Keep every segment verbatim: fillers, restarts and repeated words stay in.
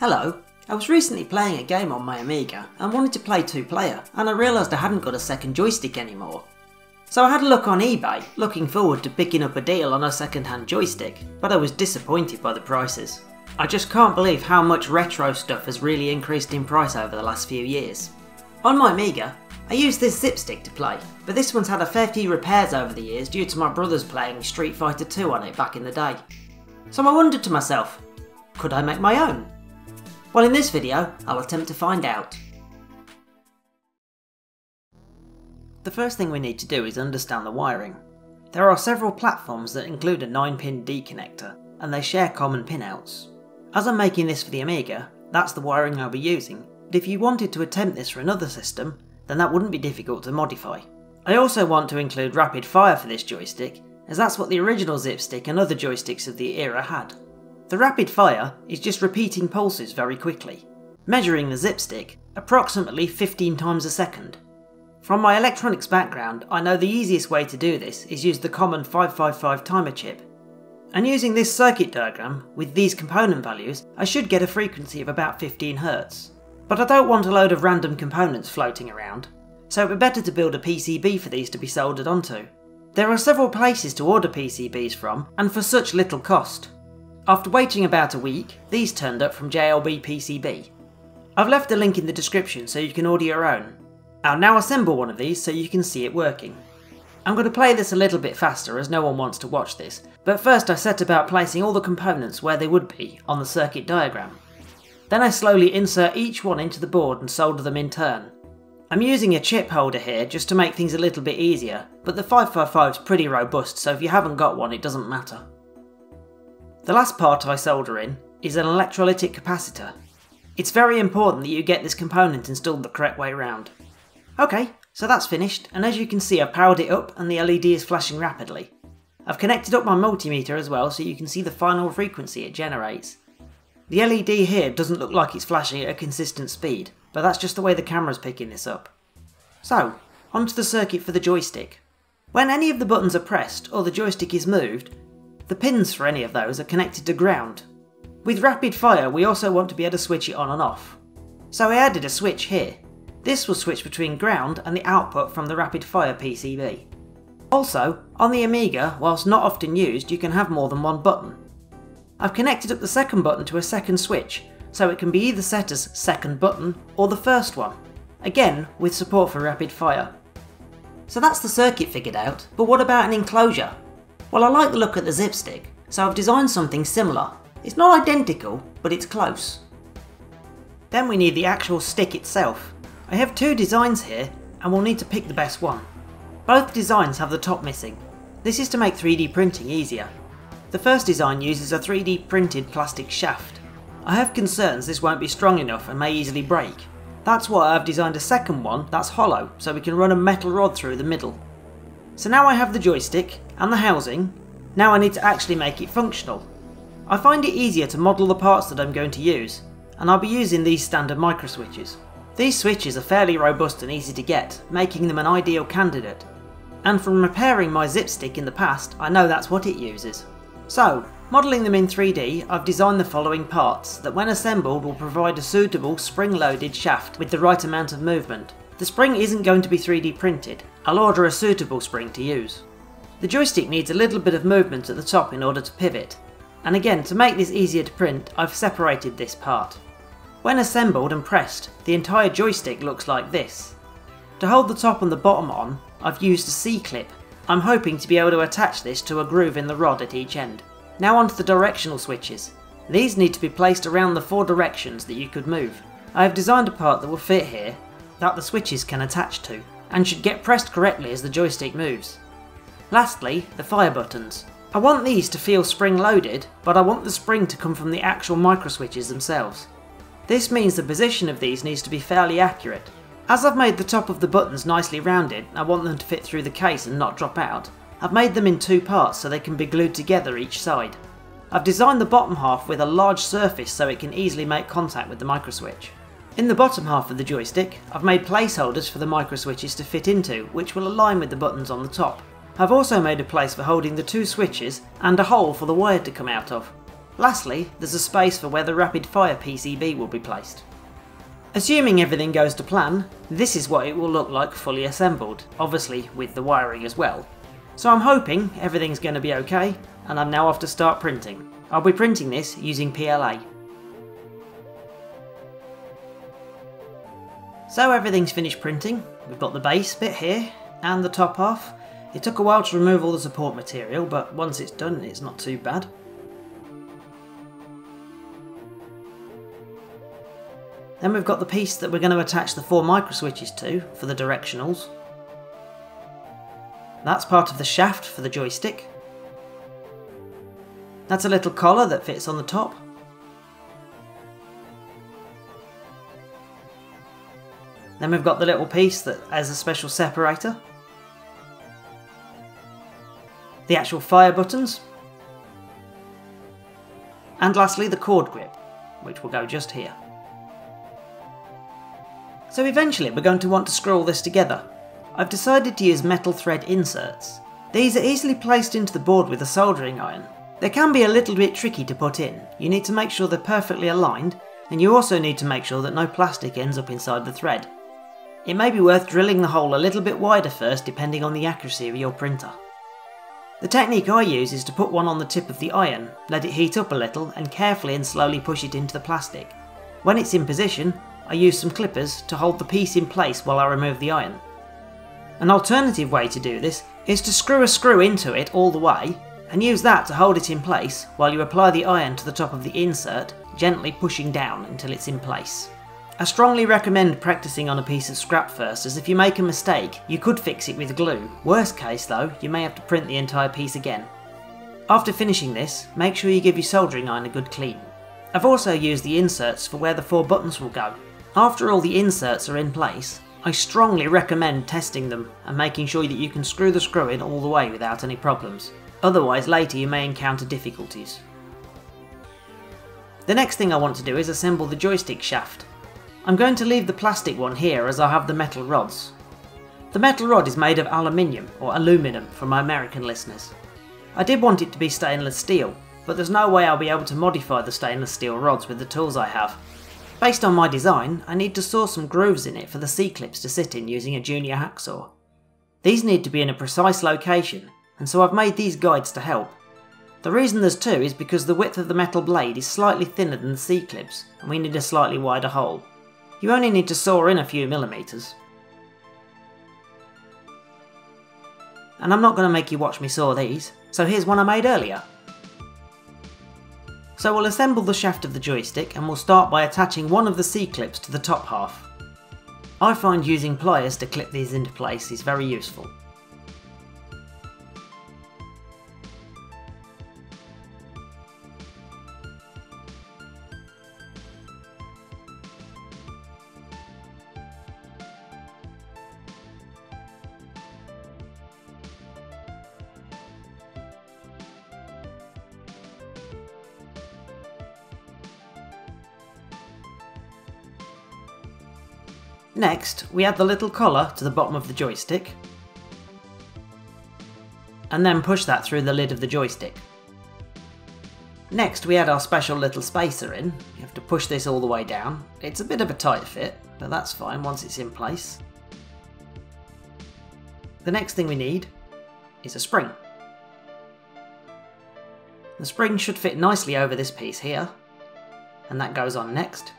Hello. I was recently playing a game on my Amiga and wanted to play two player, and I realised I hadn't got a second joystick anymore. So I had a look on eBay, looking forward to picking up a deal on a second hand joystick, but I was disappointed by the prices. I just can't believe how much retro stuff has really increased in price over the last few years. On my Amiga, I used this Zipstick to play, but this one's had a fair few repairs over the years due to my brothers playing Street Fighter two on it back in the day. So I wondered to myself, could I make my own? Well, in this video, I'll attempt to find out. The first thing we need to do is understand the wiring. There are several platforms that include a nine pin D connector, and they share common pinouts. As I'm making this for the Amiga, that's the wiring I'll be using, but if you wanted to attempt this for another system, then that wouldn't be difficult to modify. I also want to include rapid fire for this joystick, as that's what the original Zipstick and other joysticks of the era had. The rapid fire is just repeating pulses very quickly, measuring the Zipstick approximately fifteen times a second. From my electronics background, I know the easiest way to do this is use the common five five five timer chip, and using this circuit diagram with these component values I should get a frequency of about fifteen hertz. But I don't want a load of random components floating around, so it would be better to build a P C B for these to be soldered onto. There are several places to order P C Bs from, and for such little cost. After waiting about a week, these turned up from J L C P C B. I've left a link in the description so you can order your own. I'll now assemble one of these so you can see it working. I'm going to play this a little bit faster as no one wants to watch this, but first I set about placing all the components where they would be on the circuit diagram. Then I slowly insert each one into the board and solder them in turn. I'm using a chip holder here just to make things a little bit easier, but the five five five is pretty robust, so if you haven't got one it doesn't matter. The last part I solder in is an electrolytic capacitor. It's very important that you get this component installed the correct way round. Okay, so that's finished, and as you can see I've powered it up and the L E D is flashing rapidly. I've connected up my multimeter as well so you can see the final frequency it generates. The L E D here doesn't look like it's flashing at a consistent speed, but that's just the way the camera's picking this up. So, onto the circuit for the joystick. When any of the buttons are pressed or the joystick is moved, the pins for any of those are connected to ground. With rapid fire we also want to be able to switch it on and off. So I added a switch here. This will switch between ground and the output from the rapid fire P C B. Also, on the Amiga, whilst not often used, you can have more than one button. I've connected up the second button to a second switch, so it can be either set as second button or the first one, again with support for rapid fire. So that's the circuit figured out, but what about an enclosure? Well, I like the look at the Zipstick, so I've designed something similar. It's not identical, but it's close. Then we need the actual stick itself. I have two designs here, and we'll need to pick the best one. Both designs have the top missing. This is to make three D printing easier. The first design uses a three D printed plastic shaft. I have concerns this won't be strong enough and may easily break. That's why I've designed a second one that's hollow, so we can run a metal rod through the middle. So now I have the joystick and the housing. Now I need to actually make it functional. I find it easier to model the parts that I'm going to use, and I'll be using these standard micro switches. These switches are fairly robust and easy to get, making them an ideal candidate. And from repairing my Zipstick in the past, I know that's what it uses. So, modelling them in three D, I've designed the following parts that when assembled will provide a suitable spring-loaded shaft with the right amount of movement. The spring isn't going to be three D printed, I'll order a suitable spring to use. The joystick needs a little bit of movement at the top in order to pivot, and again to make this easier to print I've separated this part. When assembled and pressed, the entire joystick looks like this. To hold the top and the bottom on, I've used a C-clip. I'm hoping to be able to attach this to a groove in the rod at each end. Now onto the directional switches. These need to be placed around the four directions that you could move. I have designed a part that will fit here, that the switches can attach to, and should get pressed correctly as the joystick moves. Lastly, the fire buttons. I want these to feel spring-loaded, but I want the spring to come from the actual microswitches themselves. This means the position of these needs to be fairly accurate. As I've made the top of the buttons nicely rounded, I want them to fit through the case and not drop out. I've made them in two parts so they can be glued together each side. I've designed the bottom half with a large surface so it can easily make contact with the microswitch. In the bottom half of the joystick, I've made placeholders for the microswitches to fit into, which will align with the buttons on the top. I've also made a place for holding the two switches and a hole for the wire to come out of. Lastly, there's a space for where the rapid fire P C B will be placed. Assuming everything goes to plan, this is what it will look like fully assembled, obviously with the wiring as well. So I'm hoping everything's going to be okay, and I'm now off to start printing. I'll be printing this using P L A. So everything's finished printing. We've got the base bit here, and the top half. It took a while to remove all the support material, but once it's done it's not too bad. Then we've got the piece that we're going to attach the four microswitches to, for the directionals. That's part of the shaft for the joystick. That's a little collar that fits on the top. Then we've got the little piece that has a special separator. The actual fire buttons. And lastly the cord grip, which will go just here. So eventually we're going to want to screw all this together. I've decided to use metal thread inserts. These are easily placed into the board with a soldering iron. They can be a little bit tricky to put in. You need to make sure they're perfectly aligned, and you also need to make sure that no plastic ends up inside the thread. It may be worth drilling the hole a little bit wider first, depending on the accuracy of your printer. The technique I use is to put one on the tip of the iron, let it heat up a little, and carefully and slowly push it into the plastic. When it's in position, I use some clippers to hold the piece in place while I remove the iron. An alternative way to do this is to screw a screw into it all the way, and use that to hold it in place while you apply the iron to the top of the insert, gently pushing down until it's in place. I strongly recommend practicing on a piece of scrap first, as if you make a mistake, you could fix it with glue. Worst case though, you may have to print the entire piece again. After finishing this, make sure you give your soldering iron a good clean. I've also used the inserts for where the four buttons will go. After all the inserts are in place, I strongly recommend testing them and making sure that you can screw the screw in all the way without any problems. Otherwise later you may encounter difficulties. The next thing I want to do is assemble the joystick shaft. I'm going to leave the plastic one here as I have the metal rods. The metal rod is made of aluminium, or aluminum for my American listeners. I did want it to be stainless steel, but there's no way I'll be able to modify the stainless steel rods with the tools I have. Based on my design, I need to saw some grooves in it for the C-clips to sit in using a junior hacksaw. These need to be in a precise location, and so I've made these guides to help. The reason there's two is because the width of the metal blade is slightly thinner than the C-clips, and we need a slightly wider hole. You only need to saw in a few millimetres. And I'm not going to make you watch me saw these, so here's one I made earlier. So we'll assemble the shaft of the joystick, and we'll start by attaching one of the C-clips to the top half. I find using pliers to clip these into place is very useful. Next, we add the little collar to the bottom of the joystick, and then push that through the lid of the joystick. Next, we add our special little spacer in. You have to push this all the way down. It's a bit of a tight fit, but that's fine once it's in place. The next thing we need is a spring. The spring should fit nicely over this piece here, and that goes on next.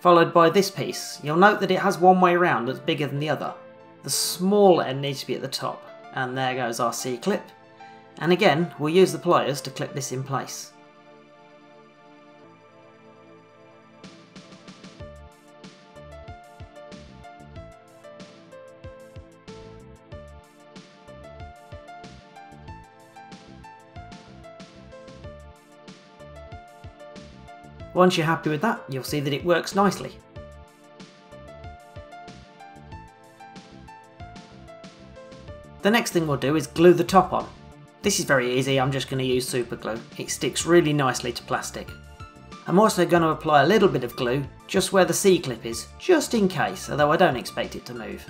Followed by this piece. You'll note that it has one way round that's bigger than the other. The small end needs to be at the top, and there goes our C-clip. And again, we'll use the pliers to clip this in place. Once you're happy with that, you'll see that it works nicely. The next thing we'll do is glue the top on. This is very easy, I'm just going to use super glue. It sticks really nicely to plastic. I'm also going to apply a little bit of glue just where the C-clip is, just in case, although I don't expect it to move.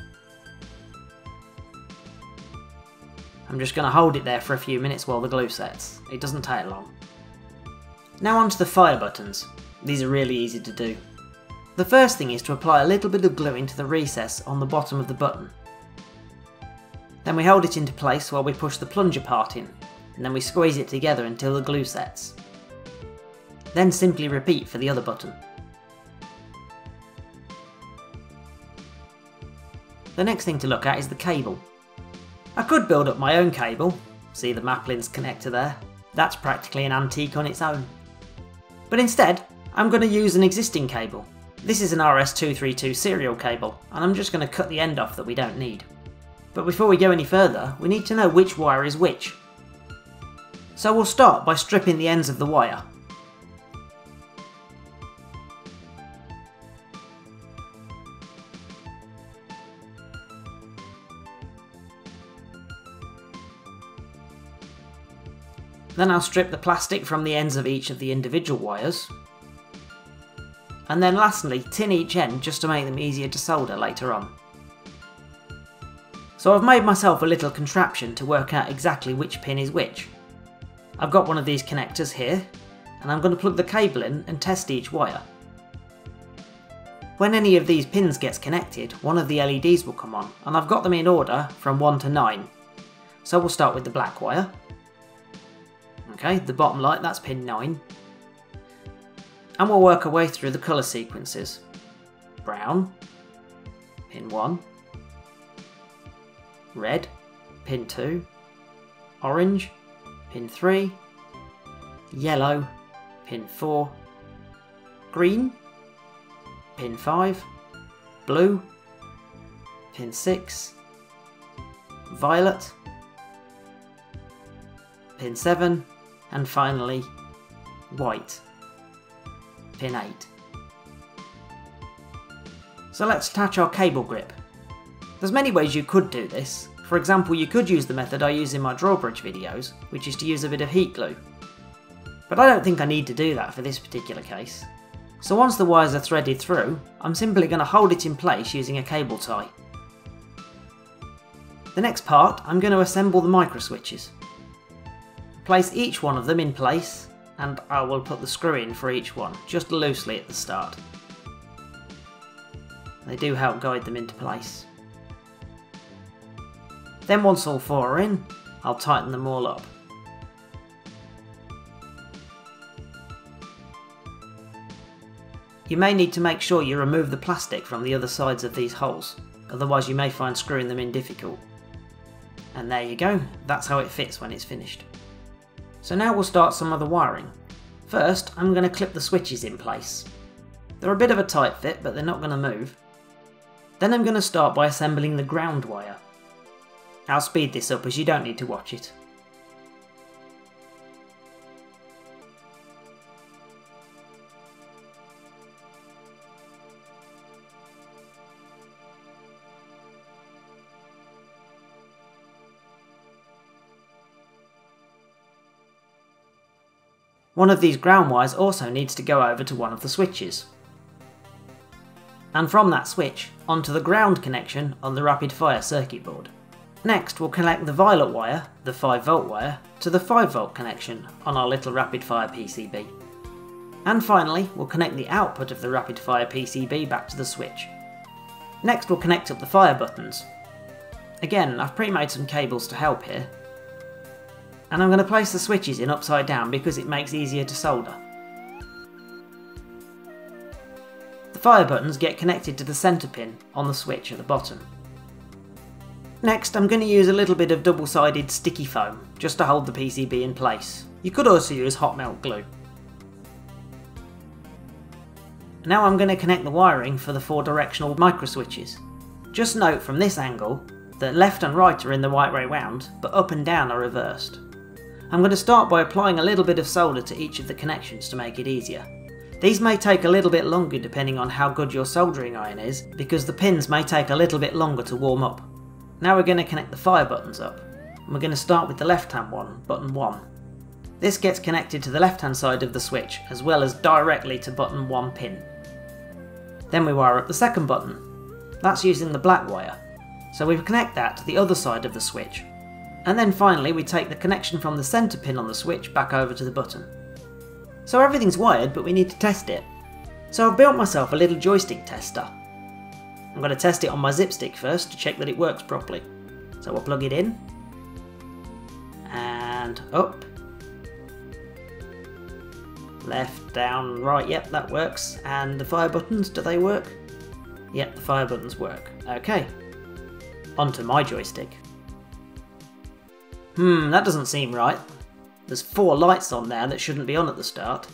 I'm just going to hold it there for a few minutes while the glue sets. It doesn't take long. Now onto the fire buttons. These are really easy to do. The first thing is to apply a little bit of glue into the recess on the bottom of the button. Then we hold it into place while we push the plunger part in, and then we squeeze it together until the glue sets. Then simply repeat for the other button. The next thing to look at is the cable. I could build up my own cable, see the Maplin's connector there, that's practically an antique on its own. But instead, I'm going to use an existing cable. This is an R S two thirty-two serial cable, and I'm just going to cut the end off that we don't need. But before we go any further, we need to know which wire is which. So we'll start by stripping the ends of the wire. Then I'll strip the plastic from the ends of each of the individual wires. And then lastly, tin each end just to make them easier to solder later on. So I've made myself a little contraption to work out exactly which pin is which. I've got one of these connectors here, and I'm going to plug the cable in and test each wire. When any of these pins gets connected, one of the L E Ds will come on, and I've got them in order from one to nine. So we'll start with the black wire. Okay, the bottom light, that's pin nine. And we'll work our way through the colour sequences. Brown, pin one. Red, pin two. Orange, pin three. Yellow, pin four. Green, pin five. Blue, pin six. Violet, pin seven. And finally, white, pin eight. So let's attach our cable grip. There's many ways you could do this. For example, you could use the method I use in my drawbridge videos, which is to use a bit of heat glue. But I don't think I need to do that for this particular case. So once the wires are threaded through, I'm simply going to hold it in place using a cable tie. The next part, I'm going to assemble the micro switches. Place each one of them in place, and I will put the screw in for each one, just loosely at the start. They do help guide them into place. Then once all four are in, I'll tighten them all up. You may need to make sure you remove the plastic from the other sides of these holes, otherwise you may find screwing them in difficult. And there you go, that's how it fits when it's finished. So now we'll start some of the wiring. First, I'm going to clip the switches in place. They're a bit of a tight fit, but they're not going to move. Then I'm going to start by assembling the ground wire. I'll speed this up as you don't need to watch it. One of these ground wires also needs to go over to one of the switches. And from that switch, onto the ground connection on the rapid fire circuit board. Next, we'll connect the violet wire, the five volt wire, to the five volt connection on our little rapid fire P C B. And finally, we'll connect the output of the rapid fire P C B back to the switch. Next, we'll connect up the fire buttons. Again, I've pre-made some cables to help here. And I'm going to place the switches in upside down because it makes easier to solder. The fire buttons get connected to the centre pin on the switch at the bottom. Next, I'm going to use a little bit of double-sided sticky foam just to hold the P C B in place. You could also use hot melt glue. Now I'm going to connect the wiring for the four directional micro switches. Just note from this angle that left and right are in the right way round, but up and down are reversed. I'm going to start by applying a little bit of solder to each of the connections to make it easier. These may take a little bit longer depending on how good your soldering iron is, because the pins may take a little bit longer to warm up. Now we're going to connect the fire buttons up, and we're going to start with the left hand one, button one. This gets connected to the left hand side of the switch, as well as directly to button one pin. Then we wire up the second button. That's using the black wire, so we connect that to the other side of the switch. And then finally we take the connection from the centre pin on the switch back over to the button. So everything's wired, but we need to test it. So I've built myself a little joystick tester. I'm going to test it on my Zipstick first to check that it works properly. So we'll plug it in. And up. Left, down, right, yep, that works. And the fire buttons, do they work? Yep, the fire buttons work. Okay. Onto my joystick. Hmm, that doesn't seem right. There's four lights on there that shouldn't be on at the start.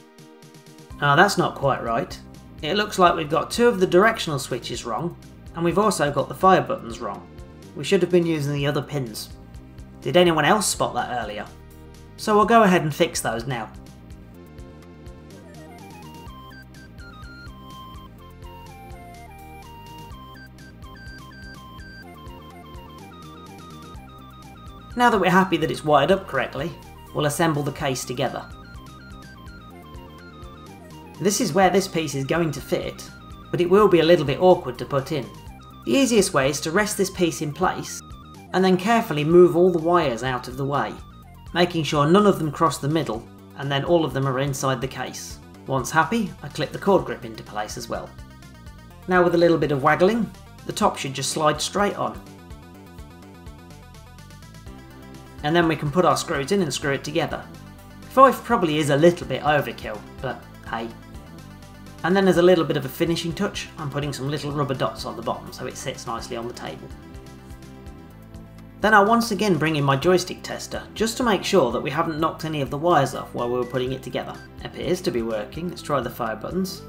Ah, that's not quite right. It looks like we've got two of the directional switches wrong, and we've also got the fire buttons wrong. We should have been using the other pins. Did anyone else spot that earlier? So we'll go ahead and fix those now. Now that we're happy that it's wired up correctly, we'll assemble the case together. This is where this piece is going to fit, but it will be a little bit awkward to put in. The easiest way is to rest this piece in place, and then carefully move all the wires out of the way, making sure none of them cross the middle, and then all of them are inside the case. Once happy, I clip the cord grip into place as well. Now with a little bit of waggling, the top should just slide straight on. And then we can put our screws in and screw it together. Five probably is a little bit overkill, but hey. And then as a little bit of a finishing touch, I'm putting some little rubber dots on the bottom so it sits nicely on the table. Then I once again bring in my joystick tester, just to make sure that we haven't knocked any of the wires off while we were putting it together. Appears to be working. Let's try the fire buttons.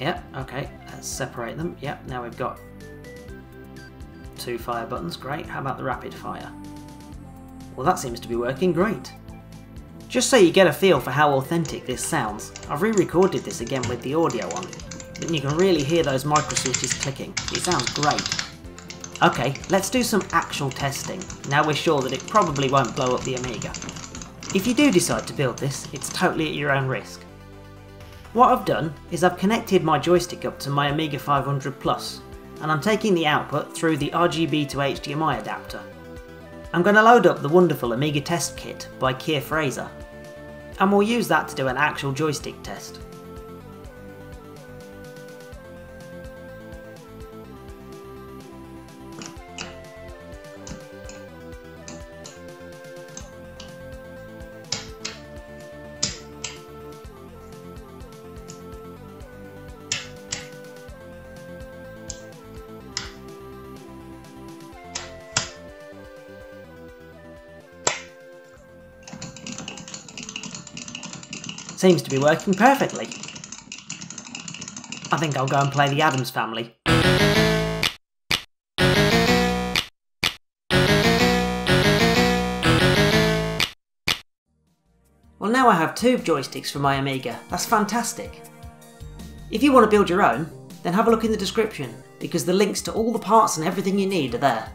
Yep, okay, let's separate them. Yep, now we've got two fire buttons, great. How about the rapid fire? Well, that seems to be working great. Just so you get a feel for how authentic this sounds, I've re-recorded this again with the audio on, and you can really hear those micro switches clicking. It sounds great. Okay, let's do some actual testing, now we're sure that it probably won't blow up the Amiga. If you do decide to build this, it's totally at your own risk. What I've done is I've connected my joystick up to my Amiga five hundred Plus, and I'm taking the output through the R G B to H D M I adapter. I'm going to load up the wonderful Amiga Test Kit by Keir Fraser, and we'll use that to do an actual joystick test. Seems to be working perfectly. I think I'll go and play the Addams Family. Well, now I have two joysticks for my Amiga. That's fantastic. If you want to build your own, then have a look in the description, because the links to all the parts and everything you need are there.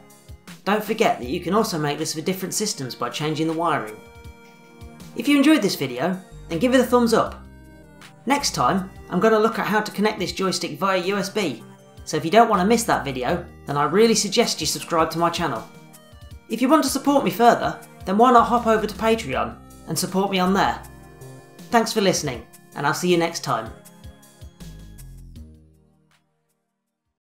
Don't forget that you can also make this for different systems by changing the wiring. If you enjoyed this video, then give it a thumbs up. Next time, I'm going to look at how to connect this joystick via U S B, so if you don't want to miss that video, then I really suggest you subscribe to my channel. If you want to support me further, then why not hop over to Patreon and support me on there. Thanks for listening, and I'll see you next time.